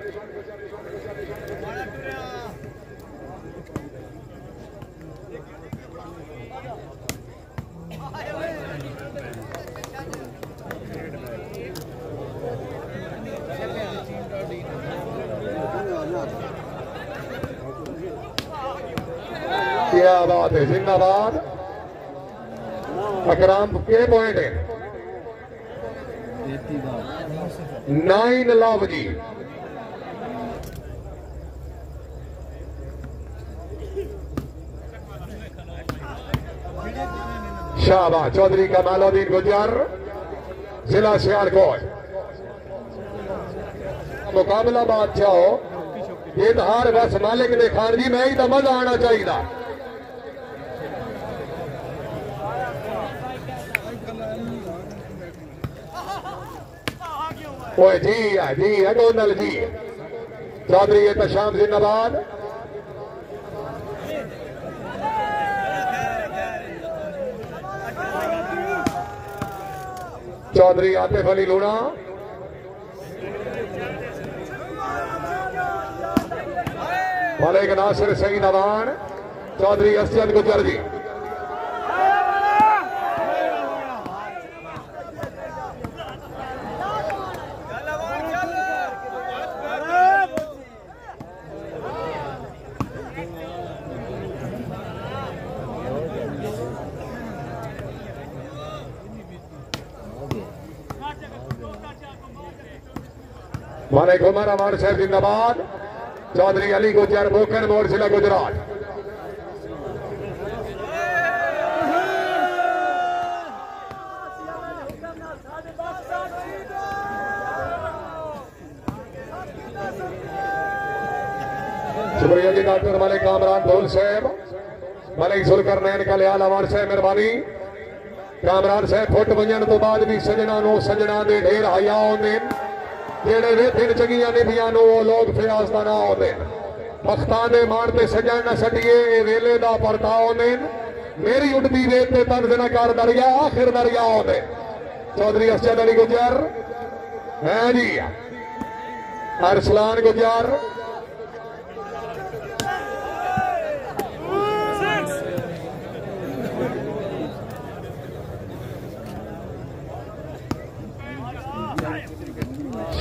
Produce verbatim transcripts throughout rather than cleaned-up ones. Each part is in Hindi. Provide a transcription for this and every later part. क्या बात है, जिंदाबाद। अकराम के पॉइंट है नाइन लाभ जी। शाहबाह चौधरी का मालादीन गुजर जिला सियालकोट। मुकाबला बात चाहो ये धार बस मालिक ने खान जी मैं ही तो मजा आना चाहिए। ओए जी जी अगोनल जी चौधरी ये तो शाम जिंदाबाद। चौधरी आतिफ अली लूणा वाले नासिर सईद अवान चौधरी असद गुजर जी। माने घुमर अमर साहब जिंदाबाद। चौधरी अली गुजर मोकन मोड़ जिला गुजरात। शुक्रिया जी डॉक्टर मलिक कामरान भोल साहब मलिक सुलकर नैन कल्याण अमर साहब मेहरबानी। कामरान साहब फुट वजन तो बाद भी सजना नो सजना दे ढेर हया आने जेड़े वेथन चंगिया निभिया लोग फियाज का ना आने पख्ता दे मार ते सजन न सटिए वेले का परता आने मेरी उठती रेत ते तंज न कर दरिया आखिर दरिया आने। चौधरी असद अली गुजर है जी अरसलान गुजर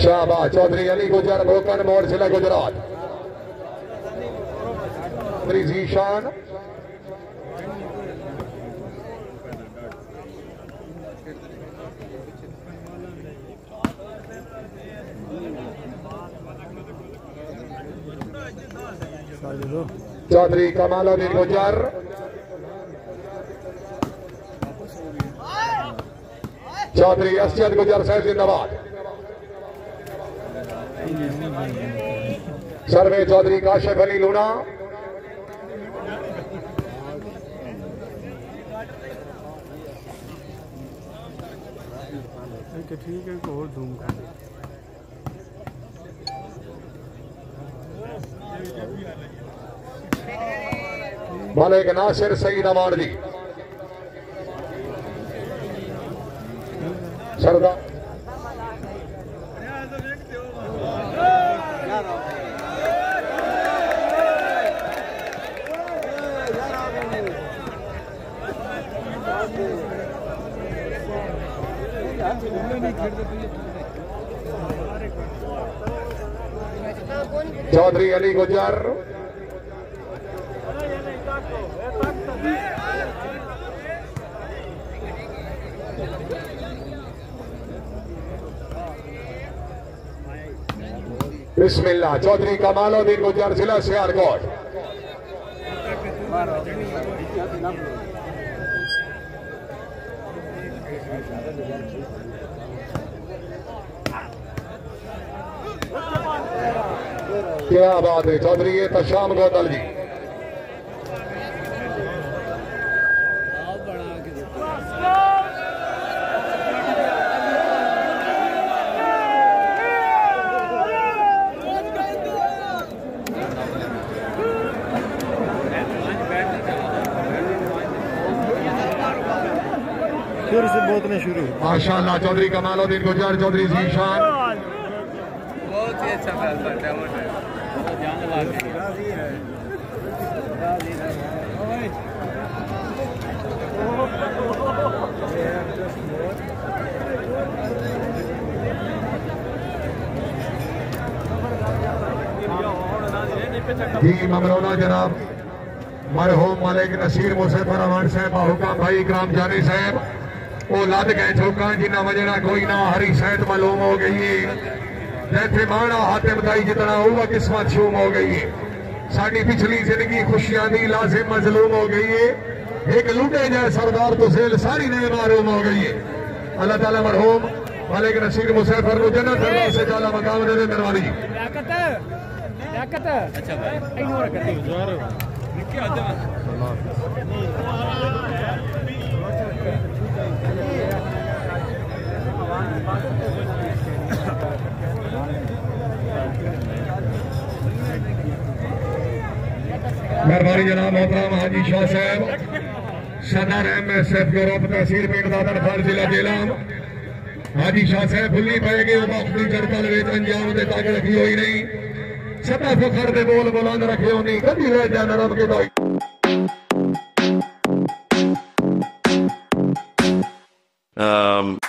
शाहबाह चौधरी अली गुजर भोकन मोड़ जिला गुजरात। चौधरी जीशान चौधरी कमालुद्दीन गुजर चौधरी असद गुजर साहब जिंदाबाद। सर्वे चौधरी काशिफ अली लूणा ठीक है और धूम मालिक नासिर सईद अवान जी। सरदार चौधरी अली गुजर बिस्मिल्लाह चौधरी कमालुद्दीन गुजर जिला सियालकोट। क्या बात है चौधरी ये तशाम गोदल जी। फिर से बोतने शुरू माशाल्लाह चौधरी कमालुद्दीन गुजर चौधरी जीशान ये अच्छा खासा टैलेंट है, बहुत जान वाला है, राजी है, राजी है। ओए जी ममरोना जनाब मरहूम मालिक नसीर मुसैफर अवान साहब हुकाम भाई इकराम जानी साहब वो लद गए चौका जिन्ना वजना कोई ना हरी सेहत मालूम हो गई जैसे माना हाथे बताई जितना हुआ किस्मत शूम हो गई साड़ी पिछली जिंदगी खुशियां दी लाजिम मजलूम हो गई है एक लूटे जाए सरदार तो सेल सारी नहीं मालूम हो गई है। अल्लाह ताला मरहूम मालिक नसीर मुसैफर को जन्नत अल्लाह से ताला मकाम दे दरवाली अच्छा क्या मेहरबानी जनाब मोहतराम हाजी शाह साहब सदर एम एस एफ यूरोप तहसील पेट दादनखान जिला जेलाम हाजी शाह साहब भुली पाएगी अपनी चड़ताल वेच अंजाम से ताकत रखी हुई नहीं सदा फखर दे बोल बुलंद रखे होनी कभी रह जाना रब के भाई। um...